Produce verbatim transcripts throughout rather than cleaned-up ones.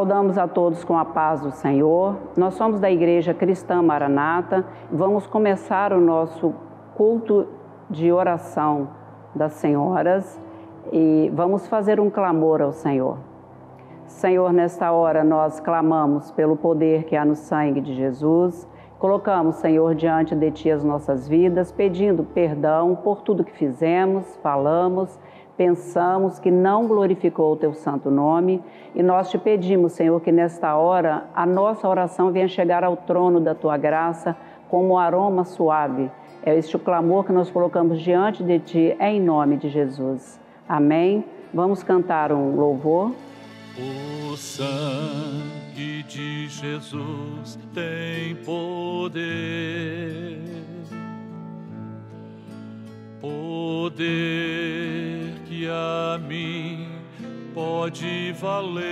Saudamos a todos com a paz do Senhor. Nós somos da Igreja Cristã Maranata. Vamos começar o nosso culto de oração das senhoras e vamos fazer um clamor ao Senhor. Senhor, nesta hora nós clamamos pelo poder que há no sangue de Jesus. Colocamos, Senhor, diante de Ti as nossas vidas, pedindo perdão por tudo que fizemos, falamos, pensamos que não glorificou o Teu santo nome, e nós Te pedimos, Senhor, que nesta hora a nossa oração venha chegar ao trono da Tua graça como um aroma suave. É este o clamor que nós colocamos diante de Ti, em nome de Jesus. Amém? Vamos cantar um louvor. O sangue de Jesus tem poder, poder que a mim pode valer.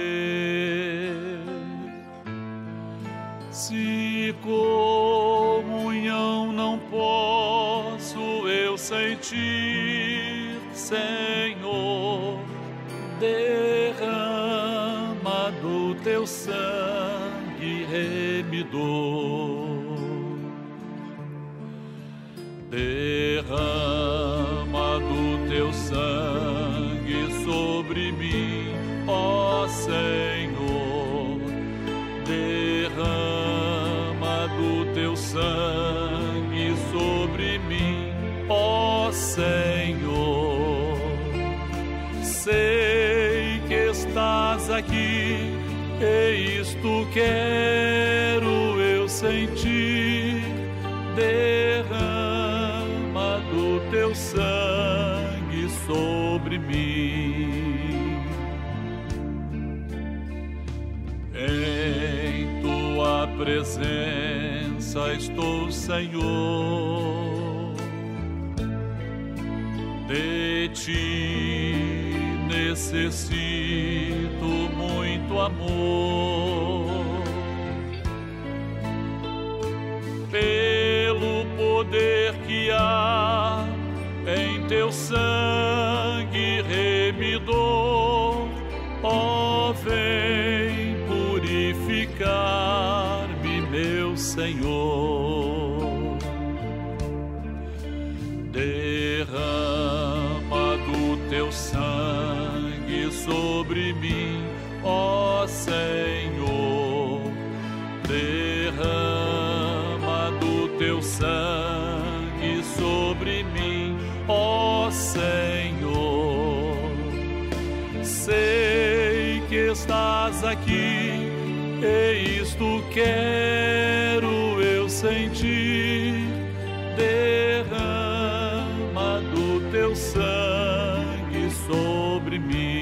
Se comunhão não posso eu sentir, Senhor, derrama do teu sangue remidor, derrama do teu sangue sobre mim, ó Senhor, derrama do teu sangue sobre mim, ó Senhor. Sei estás aqui, e isto quero eu sentir, derrama do teu sangue sobre mim. Em tua presença estou, Senhor, de ti necessito muito amor. Pelo poder que há em teu sangue remidor, ó, vem purificar-me, meu Senhor. Derrama do teu sangue sobre mim, ó Senhor, derrama do teu sangue sobre mim, ó Senhor. Sei que estás aqui, e isto quero eu sentir, derrama do teu sangue sobre mim.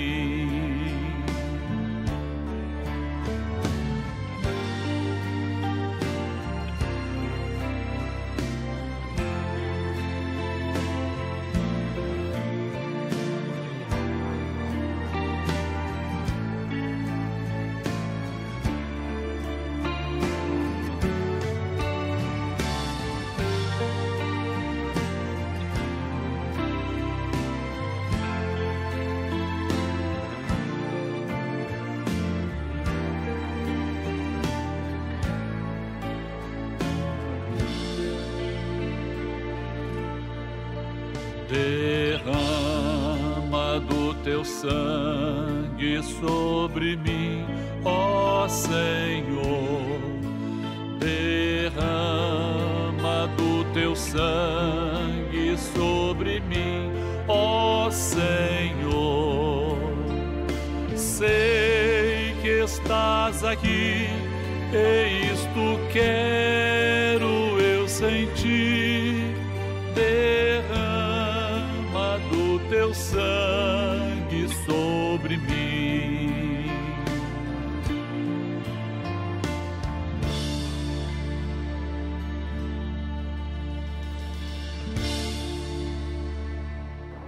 Derrama do teu sangue sobre mim, ó Senhor, derrama do teu sangue sobre mim, ó Senhor. Sei que estás aqui, e isto quero eu sentir, teu sangue sobre mim.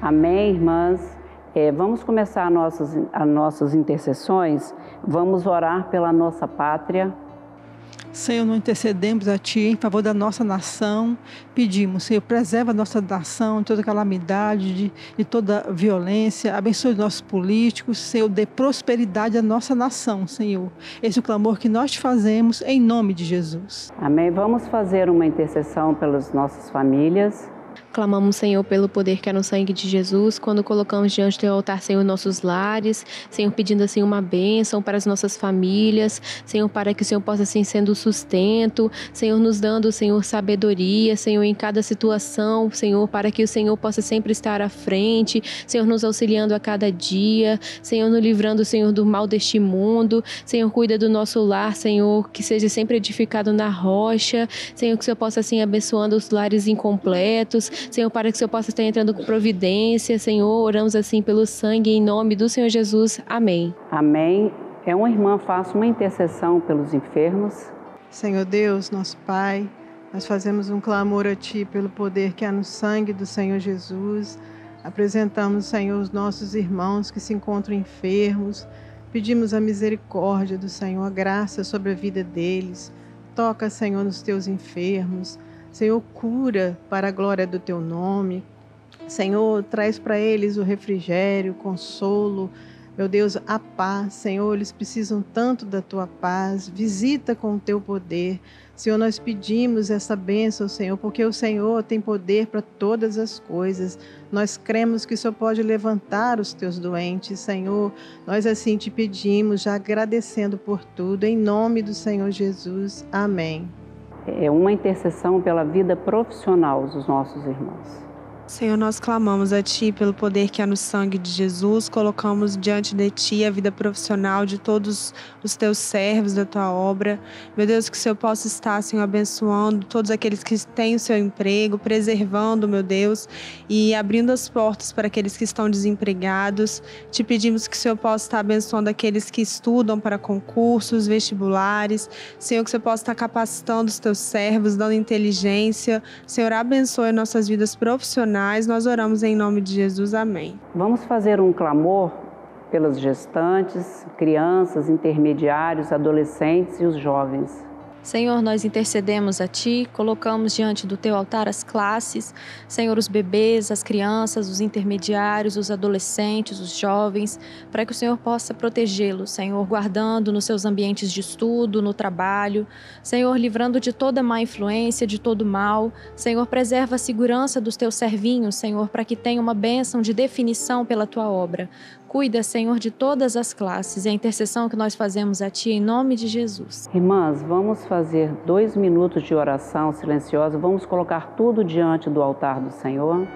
Amém, irmãs? É, vamos começar nossas, as nossas intercessões. Vamos orar pela nossa pátria. Senhor, nós intercedemos a Ti em favor da nossa nação. Pedimos, Senhor, preserva a nossa nação de toda calamidade, de, de toda violência. Abençoe os nossos políticos. Senhor, dê prosperidade à nossa nação, Senhor. Esse é o clamor que nós te fazemos em nome de Jesus. Amém. Vamos fazer uma intercessão pelas nossas famílias. Clamamos, Senhor, pelo poder que é no sangue de Jesus, quando colocamos diante do Teu altar, Senhor, nossos lares, Senhor, pedindo, assim, uma bênção para as nossas famílias, Senhor, para que o Senhor possa, assim, sendo o sustento, Senhor, nos dando, Senhor, sabedoria, Senhor, em cada situação, Senhor, para que o Senhor possa sempre estar à frente, Senhor, nos auxiliando a cada dia, Senhor, nos livrando, Senhor, do mal deste mundo, Senhor, cuida do nosso lar, Senhor, que seja sempre edificado na rocha, Senhor, que o Senhor possa, assim, abençoando os lares incompletos, Senhor, para que o Senhor possa estar entrando com providência, Senhor, oramos assim pelo sangue, em nome do Senhor Jesus, amém. Amém. É uma irmã, faça uma intercessão pelos enfermos. Senhor Deus, nosso Pai, nós fazemos um clamor a Ti pelo poder que há no sangue do Senhor Jesus, apresentamos, Senhor, os nossos irmãos que se encontram enfermos, pedimos a misericórdia do Senhor, a graça sobre a vida deles, toca, Senhor, nos Teus enfermos, Senhor, cura para a glória do Teu nome. Senhor, traz para eles o refrigério, o consolo. Meu Deus, a paz. Senhor, eles precisam tanto da Tua paz. Visita com o Teu poder. Senhor, nós pedimos essa bênção, Senhor, porque o Senhor tem poder para todas as coisas. Nós cremos que o Senhor pode levantar os Teus doentes, Senhor. Nós assim Te pedimos, já agradecendo por tudo. Em nome do Senhor Jesus. Amém. É uma intercessão pela vida profissional dos nossos irmãos. Senhor, nós clamamos a Ti pelo poder que há no sangue de Jesus, colocamos diante de Ti a vida profissional de todos os Teus servos da Tua obra. Meu Deus, que o Senhor possa estar, Senhor, abençoando todos aqueles que têm o seu emprego, preservando, meu Deus, e abrindo as portas para aqueles que estão desempregados. Te pedimos que o Senhor possa estar abençoando aqueles que estudam para concursos, vestibulares. Senhor, que o Senhor possa estar capacitando os Teus servos, dando inteligência. Senhor, abençoe nossas vidas profissionais. Nós oramos em nome de Jesus, amém. Vamos fazer um clamor pelas gestantes, crianças, intermediários, adolescentes e os jovens. Senhor, nós intercedemos a Ti, colocamos diante do Teu altar as classes, Senhor, os bebês, as crianças, os intermediários, os adolescentes, os jovens, para que o Senhor possa protegê-los, Senhor, guardando nos seus ambientes de estudo, no trabalho, Senhor, livrando de toda má influência, de todo mal, Senhor, preserva a segurança dos Teus servinhos, Senhor, para que tenha uma bênção de definição pela Tua obra. Cuida, Senhor, de todas as classes. É a intercessão que nós fazemos a Ti em nome de Jesus. Irmãs, vamos fazer dois minutos de oração silenciosa. Vamos colocar tudo diante do altar do Senhor.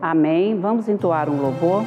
Amém. Vamos entoar um louvor.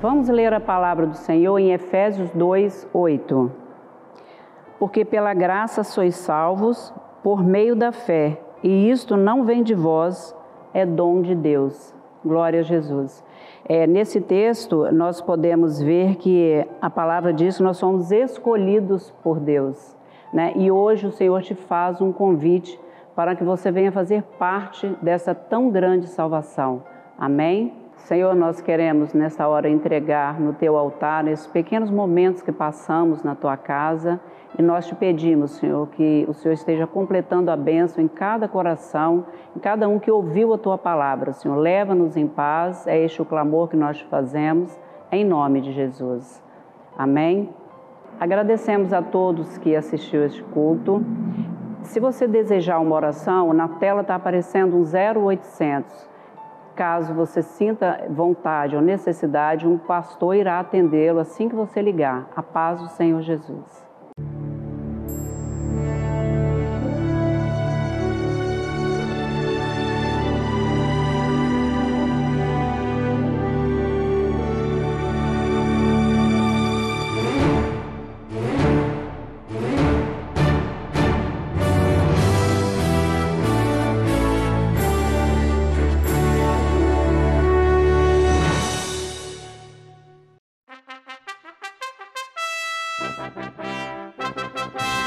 Vamos ler a palavra do Senhor em Efésios dois, oito. Porque pela graça sois salvos, por meio da fé, e isto não vem de vós, é dom de Deus. Glória a Jesus. É, nesse texto, nós podemos ver que a palavra diz que nós somos escolhidos por Deus, né? E hoje o Senhor te faz um convite para que você venha fazer parte dessa tão grande salvação. Amém? Senhor, nós queremos nessa hora entregar no Teu altar esses pequenos momentos que passamos na Tua casa e nós te pedimos, Senhor, que o Senhor esteja completando a bênção em cada coração, em cada um que ouviu a Tua palavra. Senhor, leva-nos em paz, é este o clamor que nós te fazemos, em nome de Jesus. Amém? Agradecemos a todos que assistiram este culto. Se você desejar uma oração, na tela está aparecendo um zero oitocentos. Caso você sinta vontade ou necessidade, um pastor irá atendê-lo assim que você ligar. A paz do Senhor Jesus. Thank you.